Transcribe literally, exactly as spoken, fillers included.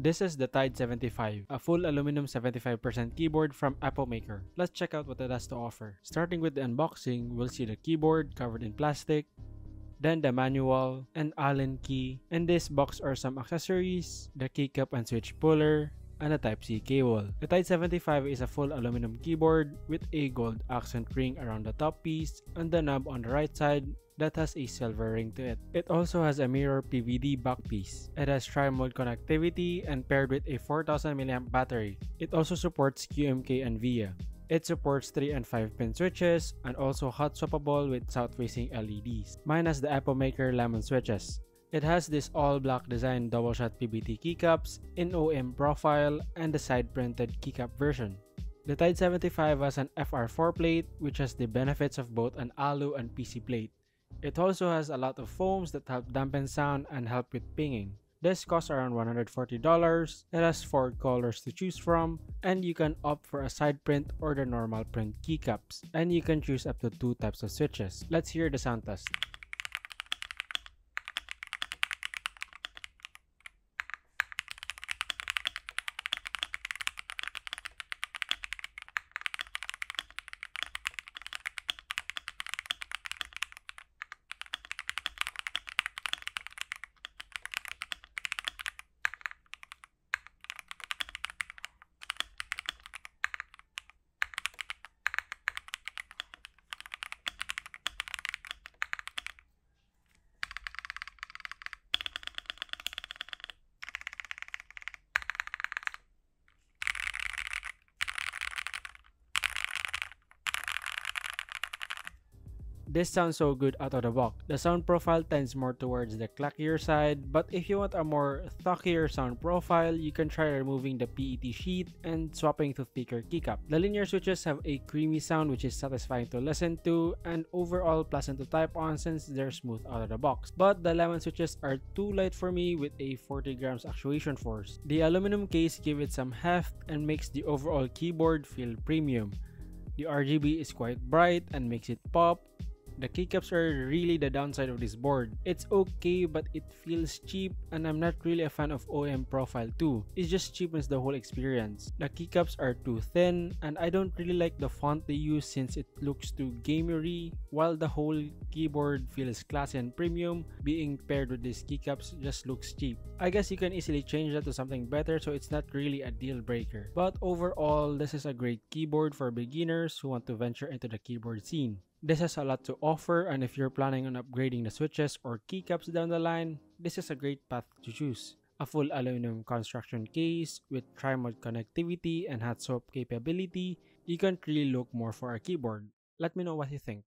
This is the Tide seventy-five, a full aluminum seventy-five percent keyboard from Epomaker. Let's check out what it has to offer. Starting with the unboxing, we'll see the keyboard covered in plastic, then the manual, an Allen key. In this box are some accessories, the keycap and switch puller, and a Type C cable. The Tide seventy-five is a full aluminum keyboard with a gold accent ring around the top piece and the knob on the right side that has a silver ring to it. It also has a mirror P V D back piece. It has tri-mode connectivity and paired with a four thousand milliamp battery. It also supports Q M K and V I A. It supports three and five pin switches and also hot swappable with south-facing L E Ds, minus the Epomaker lemon switches. It has this all-black design double-shot P B T keycaps, in O E M profile, and the side-printed keycap version. The Tide seventy-five has an F R four plate, which has the benefits of both an alu and P C plate. It also has a lot of foams that help dampen sound and help with pinging. This costs around one hundred forty dollars, it has four colors to choose from, and you can opt for a side print or the normal print keycaps, and you can choose up to two types of switches. Let's hear the sound test. This sounds so good out of the box. The sound profile tends more towards the clackier side, but if you want a more thockier sound profile, you can try removing the P E T sheet and swapping to thicker keycap. The linear switches have a creamy sound which is satisfying to listen to and overall pleasant to type on since they're smooth out of the box. But the lemon switches are too light for me with a forty grams actuation force. The aluminum case gives it some heft and makes the overall keyboard feel premium. The R G B is quite bright and makes it pop. The keycaps are really the downside of this board. It's okay, but it feels cheap and I'm not really a fan of O E M profile too. It just cheapens the whole experience. The keycaps are too thin and I don't really like the font they use since it looks too gamery, while the whole keyboard feels classy and premium. Being paired with these keycaps just looks cheap. I guess you can easily change that to something better, so it's not really a deal breaker. But overall, this is a great keyboard for beginners who want to venture into the keyboard scene. This has a lot to offer, and if you're planning on upgrading the switches or keycaps down the line, this is a great path to choose. A full aluminum construction case with tri-mode connectivity and hot swap capability, you can't really look more for a keyboard. Let me know what you think.